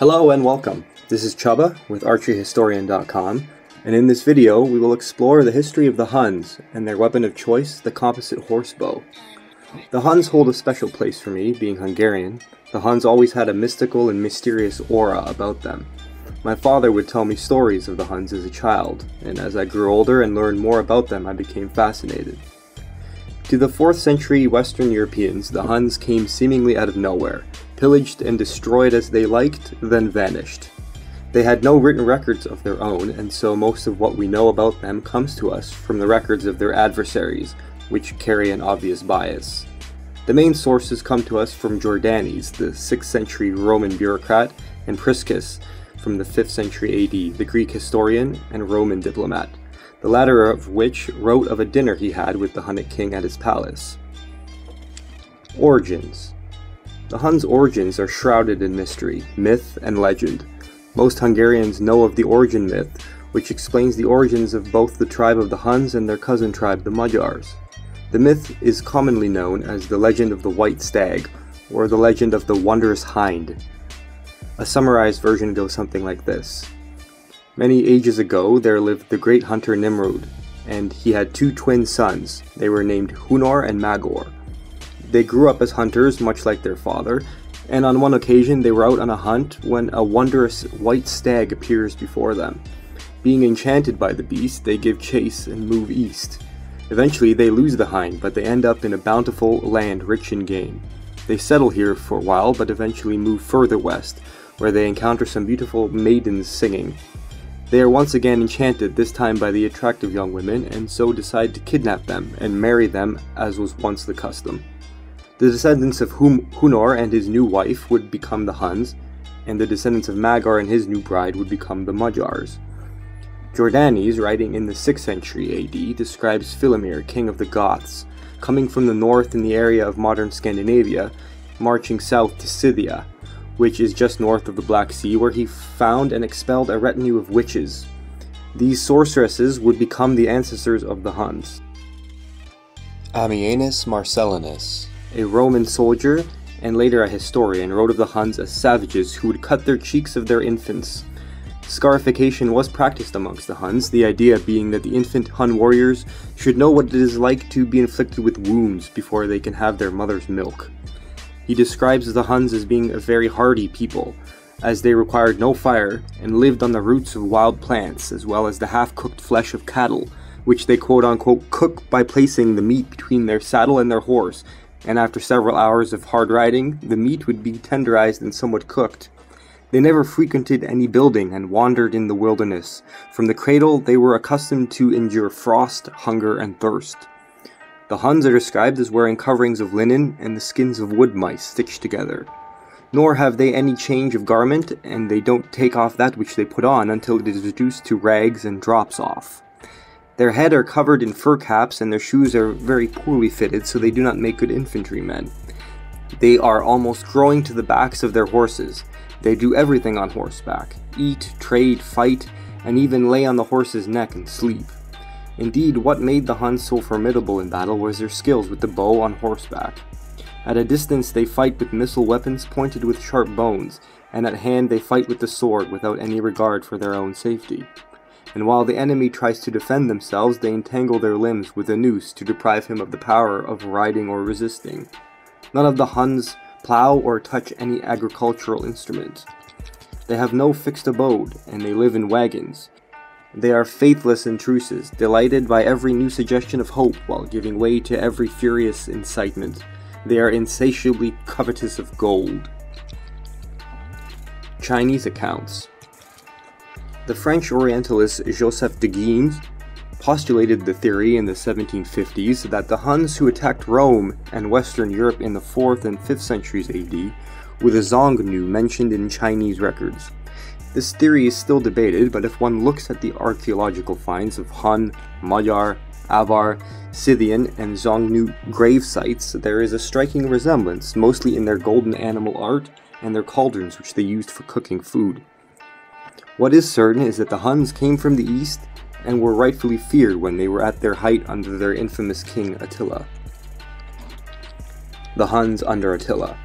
Hello and welcome. This is Csaba with ArcheryHistorian.com, and in this video we will explore the history of the Huns and their weapon of choice, the composite horse bow. The Huns hold a special place for me, being Hungarian. The Huns always had a mystical and mysterious aura about them. My father would tell me stories of the Huns as a child, and as I grew older and learned more about them, I became fascinated. To the 4th century Western Europeans, the Huns came seemingly out of nowhere, pillaged and destroyed as they liked, then vanished. They had no written records of their own, and so most of what we know about them comes to us from the records of their adversaries, which carry an obvious bias. The main sources come to us from Jordanes, the 6th century Roman bureaucrat, and Priscus, from the 5th century AD, the Greek historian and Roman diplomat, the latter of which wrote of a dinner he had with the Hunnic king at his palace. Origins. The Huns' origins are shrouded in mystery, myth, and legend. Most Hungarians know of the origin myth, which explains the origins of both the tribe of the Huns and their cousin tribe, the Magyars. The myth is commonly known as the legend of the White Stag, or the legend of the Wondrous Hind. A summarized version goes something like this. Many ages ago, there lived the great hunter Nimrod, and he had two twin sons. They were named Hunor and Magor. They grew up as hunters, much like their father, and on one occasion they were out on a hunt when a wondrous white stag appears before them. Being enchanted by the beast, they give chase and move east. Eventually, they lose the hind, but they end up in a bountiful land rich in game. They settle here for a while, but eventually move further west, where they encounter some beautiful maidens singing. They are once again enchanted, this time by the attractive young women, and so decide to kidnap them and marry them, as was once the custom. The descendants of Hunor and his new wife would become the Huns, and the descendants of Magor and his new bride would become the Magyars. Jordanes, writing in the 6th century AD, describes Philimer, king of the Goths, coming from the north in the area of modern Scandinavia, marching south to Scythia, which is just north of the Black Sea, where he found and expelled a retinue of witches. These sorceresses would become the ancestors of the Huns. Ammianus Marcellinus, a Roman soldier and later a historian, wrote of the Huns as savages who would cut their cheeks of their infants. Scarification was practiced amongst the Huns, the idea being that the infant Hun warriors should know what it is like to be inflicted with wounds before they can have their mother's milk. He describes the Huns as being a very hardy people, as they required no fire and lived on the roots of wild plants, as well as the half-cooked flesh of cattle, which they quote-unquote cook by placing the meat between their saddle and their horse, and after several hours of hard riding, the meat would be tenderized and somewhat cooked. They never frequented any building and wandered in the wilderness. From the cradle, they were accustomed to endure frost, hunger, and thirst. The Huns are described as wearing coverings of linen and the skins of wood mice stitched together. Nor have they any change of garment, and they don't take off that which they put on until it is reduced to rags and drops off. Their head are covered in fur caps, and their shoes are very poorly fitted, so they do not make good infantrymen. They are almost growing to the backs of their horses. They do everything on horseback, eat, trade, fight, and even lay on the horse's neck and sleep. Indeed, what made the Huns so formidable in battle was their skills with the bow on horseback. At a distance they fight with missile weapons pointed with sharp bones, and at hand they fight with the sword without any regard for their own safety. And while the enemy tries to defend themselves, they entangle their limbs with a noose to deprive him of the power of riding or resisting. None of the Huns plow or touch any agricultural instrument. They have no fixed abode, and they live in wagons. They are faithless intruses, delighted by every new suggestion of hope while giving way to every furious incitement. They are insatiably covetous of gold. Chinese accounts. The French Orientalist Joseph de Guignes postulated the theory in the 1750s that the Huns who attacked Rome and Western Europe in the 4th and 5th centuries AD were the Xiongnu mentioned in Chinese records. This theory is still debated, but if one looks at the archaeological finds of Hun, Magyar, Avar, Scythian, and Xiongnu grave sites, there is a striking resemblance, mostly in their golden animal art and their cauldrons which they used for cooking food. What is certain is that the Huns came from the east and were rightfully feared when they were at their height under their infamous king Attila. The Huns under Attila.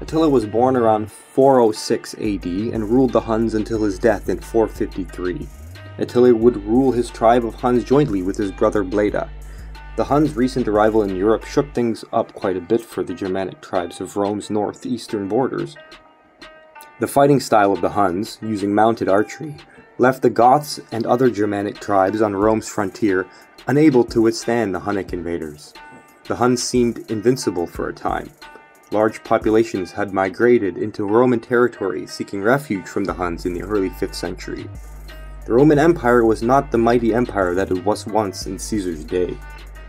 Attila was born around 406 AD and ruled the Huns until his death in 453. Attila would rule his tribe of Huns jointly with his brother Bleda. The Huns' recent arrival in Europe shook things up quite a bit for the Germanic tribes of Rome's northeastern borders. The fighting style of the Huns, using mounted archery, left the Goths and other Germanic tribes on Rome's frontier unable to withstand the Hunnic invaders. The Huns seemed invincible for a time. Large populations had migrated into Roman territory seeking refuge from the Huns in the early 5th century. The Roman Empire was not the mighty empire that it was once in Caesar's day.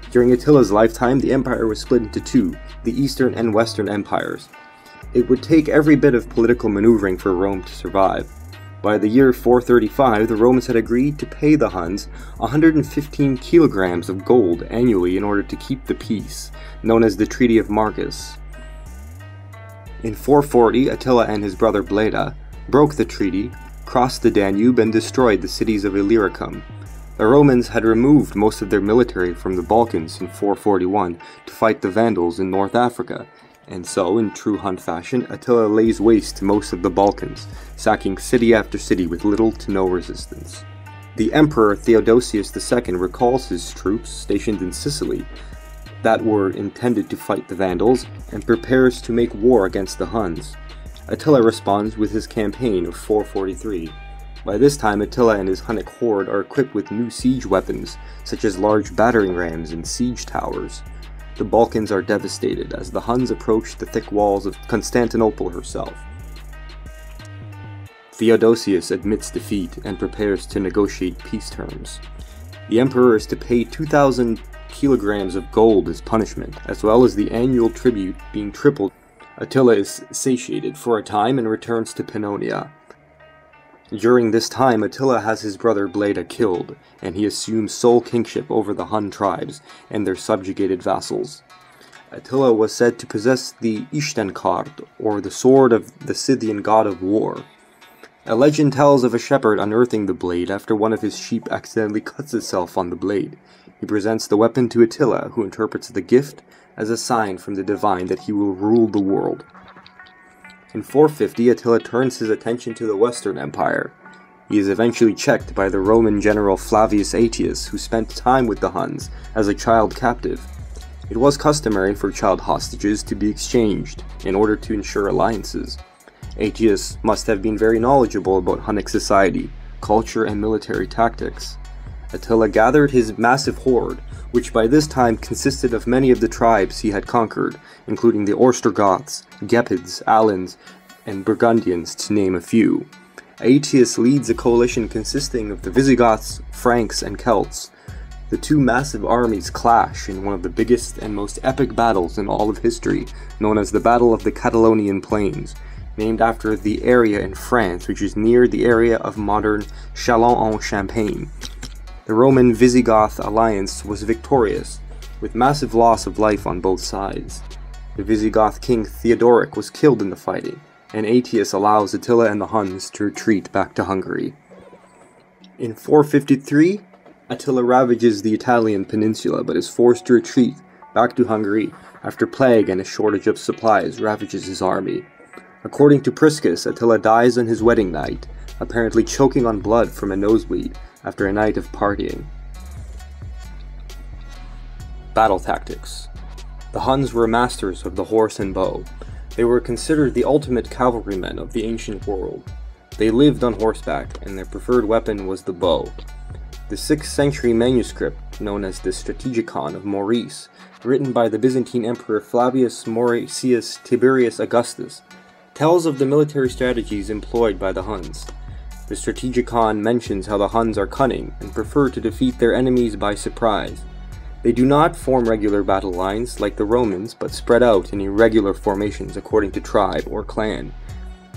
During Attila's lifetime, the empire was split into two, the Eastern and Western empires. It would take every bit of political maneuvering for Rome to survive. By the year 435, the Romans had agreed to pay the Huns 115 kilograms of gold annually in order to keep the peace, known as the Treaty of Margus. In 440, Attila and his brother Bleda broke the treaty, crossed the Danube, and destroyed the cities of Illyricum. The Romans had removed most of their military from the Balkans in 441 to fight the Vandals in North Africa, and so, in true Hun fashion, Attila lays waste to most of the Balkans, sacking city after city with little to no resistance. The Emperor Theodosius II recalls his troops stationed in Sicily that were intended to fight the Vandals and prepares to make war against the Huns. Attila responds with his campaign of 443. By this time, Attila and his Hunnic horde are equipped with new siege weapons, such as large battering rams and siege towers. The Balkans are devastated as the Huns approach the thick walls of Constantinople herself. Theodosius admits defeat and prepares to negotiate peace terms. The emperor is to pay 2,000 kilograms of gold as punishment, as well as the annual tribute being tripled. Attila is satiated for a time and returns to Pannonia. During this time, Attila has his brother Bleda killed, and he assumes sole kingship over the Hun tribes and their subjugated vassals. Attila was said to possess the Istenkard, or the sword of the Scythian god of war. A legend tells of a shepherd unearthing the blade after one of his sheep accidentally cuts itself on the blade. He presents the weapon to Attila, who interprets the gift as a sign from the divine that he will rule the world. In 450, Attila turns his attention to the Western Empire. He is eventually checked by the Roman general Flavius Aetius, who spent time with the Huns as a child captive. It was customary for child hostages to be exchanged in order to ensure alliances. Aetius must have been very knowledgeable about Hunnic society, culture, and military tactics. Attila gathered his massive horde, which by this time consisted of many of the tribes he had conquered, including the Ostrogoths, Gepids, Alans, and Burgundians, to name a few. Aetius leads a coalition consisting of the Visigoths, Franks, and Celts. The two massive armies clash in one of the biggest and most epic battles in all of history, known as the Battle of the Catalonian Plains, named after the area in France which is near the area of modern Chalons-en-Champagne. The Roman Visigoth alliance was victorious, with massive loss of life on both sides. The Visigoth king Theodoric was killed in the fighting, and Aetius allows Attila and the Huns to retreat back to Hungary. In 453, Attila ravages the Italian peninsula but is forced to retreat back to Hungary after plague and a shortage of supplies ravages his army. According to Priscus, Attila dies on his wedding night, apparently choking on blood from a nosebleed after a night of partying. Battle tactics. The Huns were masters of the horse and bow. They were considered the ultimate cavalrymen of the ancient world. They lived on horseback, and their preferred weapon was the bow. The 6th century manuscript, known as the Strategicon of Maurice, written by the Byzantine Emperor Flavius Mauricius Tiberius Augustus, tells of the military strategies employed by the Huns. The Strategicon mentions how the Huns are cunning and prefer to defeat their enemies by surprise. They do not form regular battle lines like the Romans, but spread out in irregular formations according to tribe or clan.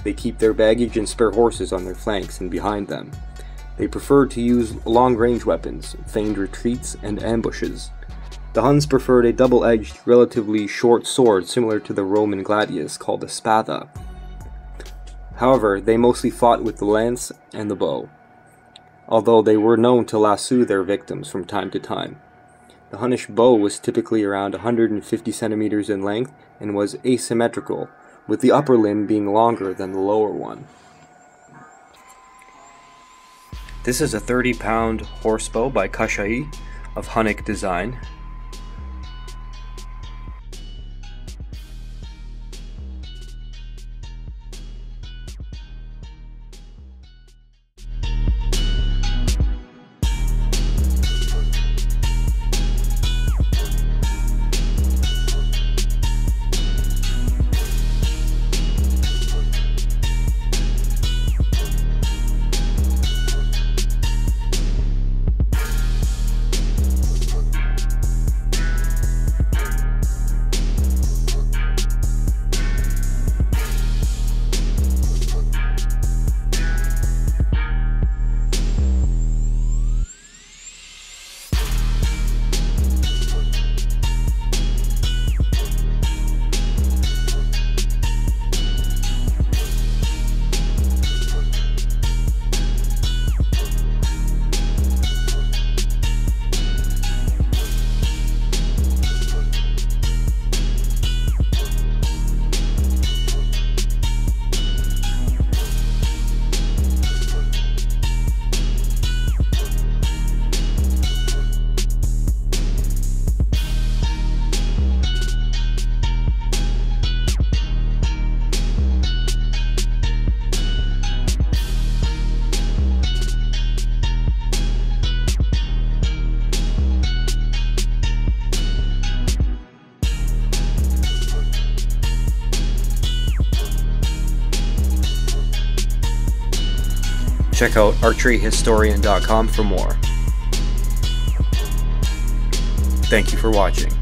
They keep their baggage and spare horses on their flanks and behind them. They prefer to use long-range weapons, feigned retreats, and ambushes. The Huns preferred a double-edged, relatively short sword similar to the Roman gladius called the spatha. However, they mostly fought with the lance and the bow, although they were known to lasso their victims from time to time. The Hunnish bow was typically around 150 centimeters in length and was asymmetrical, with the upper limb being longer than the lower one. This is a 30-pound horse bow by Kassai of Hunnic design. Check out ArcheryHistorian.com for more. Thank you for watching.